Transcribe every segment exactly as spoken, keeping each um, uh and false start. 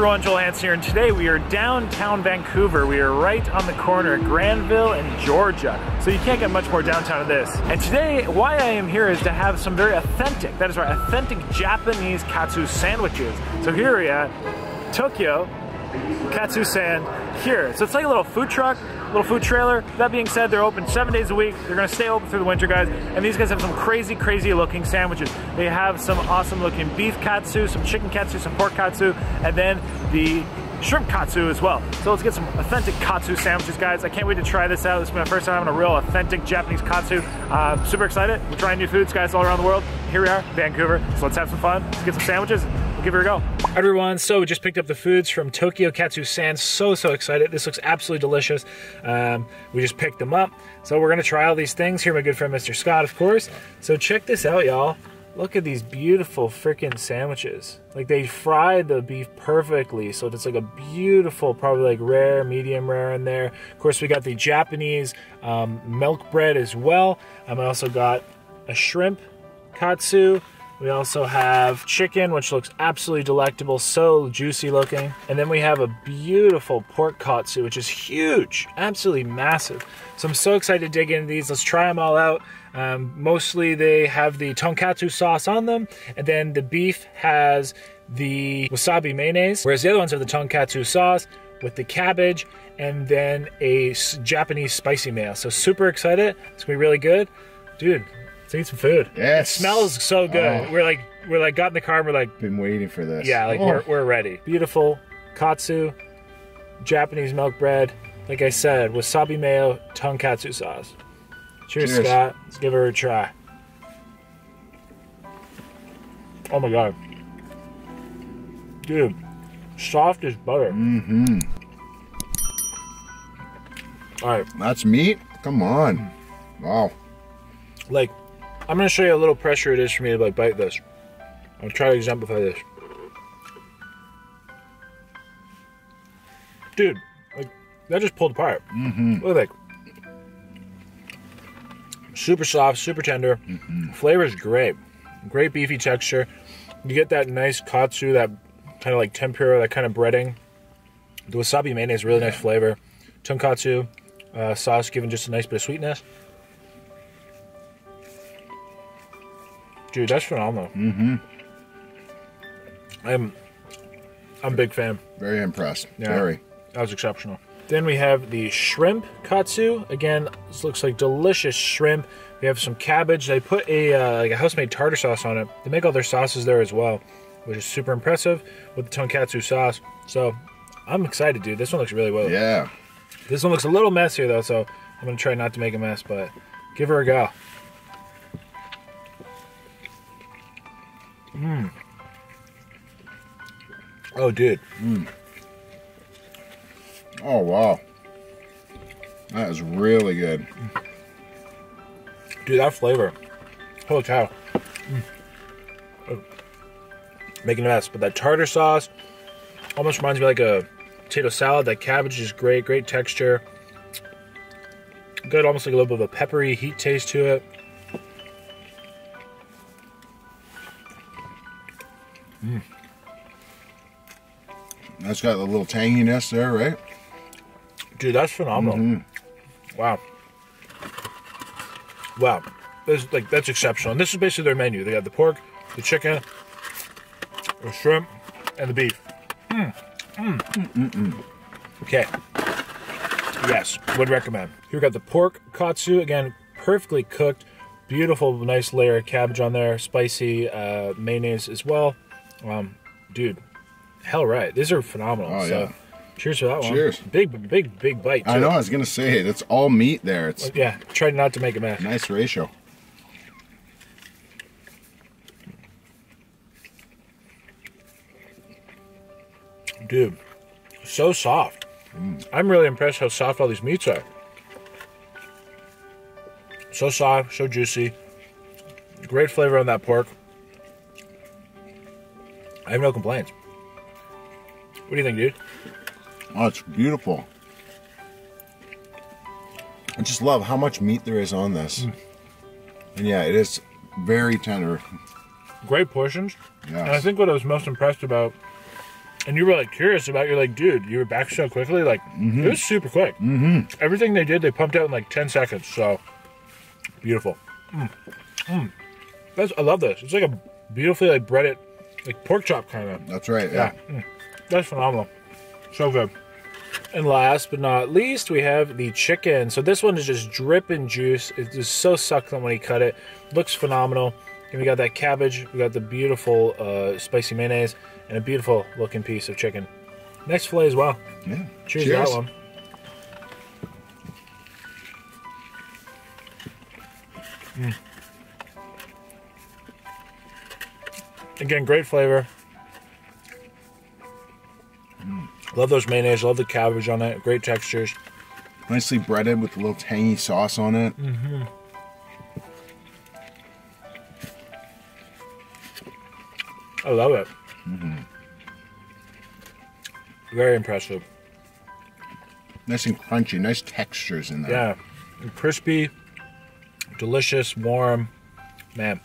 everyone, Joel Hansen here, and today we are downtown Vancouver. We are right on the corner at Granville and Georgia, so you can't get much more downtown than this. And today, why I am here is to have some very authentic, that is right, authentic Japanese katsu sandwiches. So here we are, Tokyo Katsu Sand here. So it's like a little food truck, little food trailer. That being said, they're open seven days a week. They're gonna stay open through the winter, guys. And these guys have some crazy, crazy looking sandwiches. They have some awesome looking beef katsu, some chicken katsu, some pork katsu, and then the shrimp katsu as well. So let's get some authentic katsu sandwiches, guys. I can't wait to try this out. This is my first time having a real authentic Japanese katsu. Uh, super excited. We're trying new foods, guys, all around the world. Here we are, Vancouver. So let's have some fun. Let's get some sandwiches. We'll give her a go. Hi everyone, so we just picked up the foods from Tokyo Katsu Sand. So, so excited. This looks absolutely delicious. Um, we just picked them up. So we're gonna try all these things. Here, my good friend, Mister Scott, of course. So check this out, y'all. Look at these beautiful freaking sandwiches. Like, they fried the beef perfectly, so it's like a beautiful, probably like rare, medium rare in there. Of course, we got the Japanese um, milk bread as well. Um, I also got a shrimp katsu. We also have chicken, which looks absolutely delectable, so juicy looking. And then we have a beautiful pork katsu, which is huge, absolutely massive. So I'm so excited to dig into these. Let's try them all out. Um, mostly they have the tonkatsu sauce on them, and then the beef has the wasabi mayonnaise, whereas the other ones are the tonkatsu sauce with the cabbage and then a Japanese spicy mayo. So super excited. It's gonna be really good. Dude, let's eat some food. Yes. It smells so good. Oh. We're like, we're like, got in the car and we're like, been waiting for this. Yeah, like oh. we're, we're ready. Beautiful katsu, Japanese milk bread. Like I said, wasabi mayo, tonkatsu sauce. Cheers, Cheers, Scott. Let's give her a try. Oh my God. Dude, soft as butter. Mm-hmm. All right. That's meat? Come on. Wow. Like, I'm gonna show you how little pressure it is for me to like bite this. I'll try to exemplify this. Dude, like that just pulled apart. Mm-hmm. Look at that. Super soft, super tender. Mm-hmm. Flavor is great. Great beefy texture. You get that nice katsu, that kind of like tempura, that kind of breading. The wasabi mayonnaise, really nice flavor. Tonkatsu uh, sauce giving just a nice bit of sweetness. Dude, that's phenomenal. Mm-hmm. I'm, I'm a big fan. Very impressed. Yeah, very. That was exceptional. Then we have the shrimp katsu. Again, this looks like delicious shrimp. We have some cabbage. They put a uh, like a house-made tartar sauce on it. They make all their sauces there as well, which is super impressive with the tonkatsu sauce. So, I'm excited, dude. This one looks really well. Yeah. This one looks a little messier though, so I'm gonna try not to make a mess, but give her a go. Mmm. Oh, dude. Mmm. Oh, wow. That is really good. Dude, that flavor. Holy cow. Mm. Oh. Making a mess. But that tartar sauce almost reminds me of like a potato salad. That cabbage is great. Great texture. Good. Almost like a little bit of a peppery heat taste to it. Mm. That's got a little tanginess there, right? Dude, that's phenomenal. Mm-hmm. Wow. Wow. That's, like, that's exceptional. And this is basically their menu. They have the pork, the chicken, the shrimp, and the beef. Mm. Mm. Mm-mm-mm. Okay. Yes, would recommend. Here we got the pork katsu. Again, perfectly cooked. Beautiful, nice layer of cabbage on there. Spicy uh, mayonnaise as well. Um, dude, hell right. These are phenomenal. Oh, so, yeah. Cheers for that one. Cheers. Big, big, big bite, too. I know. I was going to say, it's all meat there. It's yeah, try not to make a mess. Nice ratio. Dude, so soft. Mm. I'm really impressed how soft all these meats are. So soft, so juicy. Great flavor on that pork. I have no complaints. What do you think, dude? Oh, it's beautiful. I just love how much meat there is on this. Mm. And yeah, it is very tender. Great portions. Yes. And I think what I was most impressed about and you were like curious about, you're like, dude, you were back so quickly, like mm-hmm. it was super quick. Mm-hmm. Everything they did, they pumped out in like ten seconds. So beautiful. Mm. Mm. That's, I love this. It's like a beautifully like breaded, like pork chop kind of. That's right. Yeah. yeah. Mm. That's phenomenal. So good. And last but not least, we have the chicken. So this one is just dripping juice. It's just so succulent when you cut it. Looks phenomenal. And we got that cabbage. We got the beautiful uh, spicy mayonnaise and a beautiful looking piece of chicken. Nice fillet as well. Yeah. Cheers, Cheers. to that one. Mm. Again, great flavor. Mm. Love those mayonnaise. Love the cabbage on it. Great textures. Nicely breaded with a little tangy sauce on it. Mm-hmm. I love it. Mm-hmm. Very impressive. Nice and crunchy. Nice textures in there. Yeah. And crispy, delicious, warm. Man.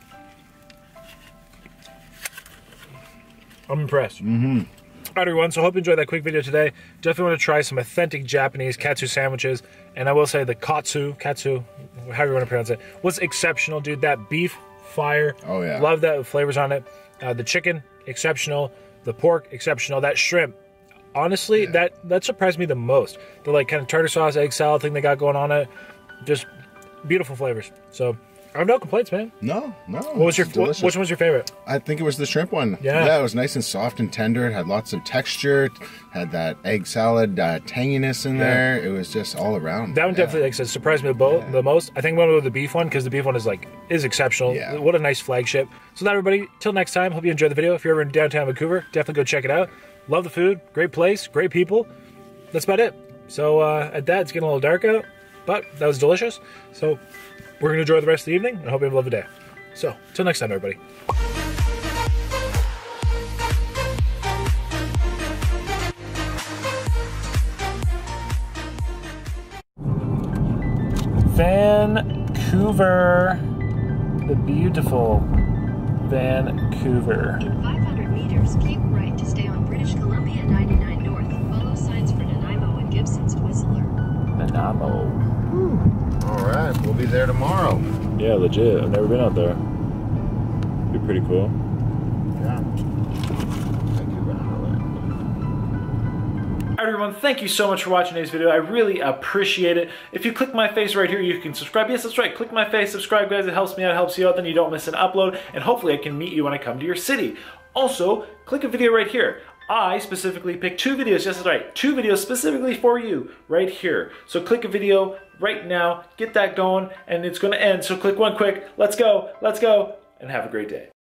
I'm impressed. Mm-hmm. All right, everyone, so I hope you enjoyed that quick video today. Definitely want to try some authentic Japanese katsu sandwiches. And I will say the katsu, katsu, however you want to pronounce it, was exceptional, dude. That beef, fire. Oh, yeah. Love that with flavors on it. Uh, the chicken, exceptional. The pork, exceptional. That shrimp, honestly, yeah. that, that surprised me the most. The, like, kind of tartar sauce, egg salad thing they got going on it. Just beautiful flavors. So... I have no complaints, man. No, no. What was your what, which one was your favorite? I think it was the shrimp one. Yeah, yeah. It was nice and soft and tender. It had lots of texture. It had that egg salad uh, tanginess in yeah. there. It was just all around. That one yeah. definitely, like I said, surprised me the, yeah. the most. I think I'm going to go with the beef one because the beef one is like is exceptional. Yeah. What a nice flagship. So that, everybody. Till next time. Hope you enjoyed the video. If you're ever in downtown Vancouver, definitely go check it out. Love the food. Great place. Great people. That's about it. So uh, at that, it's getting a little dark out, but that was delicious. So. We're going to enjoy the rest of the evening, and I hope you have a lovely day. So, till next time, everybody. Vancouver. The beautiful Vancouver. In five hundred meters, keep right to stay on British Columbia ninety-nine North. Follow signs for Nanaimo and Gibson's Whistler. Nanaimo. Alright, we'll be there tomorrow. Yeah, legit. I've never been out there. It'd be pretty cool. Yeah. Alright, everyone, thank you so much for watching today's video. I really appreciate it. If you click my face right here, you can subscribe. Yes, that's right. Click my face, subscribe, guys. It helps me out, it helps you out. Then you don't miss an upload. And hopefully I can meet you when I come to your city. Also, click a video right here. I specifically picked two videos, yes that's right, two videos specifically for you, right here. So click a video right now, get that going, and it's gonna end. So click one quick, let's go, let's go, and have a great day.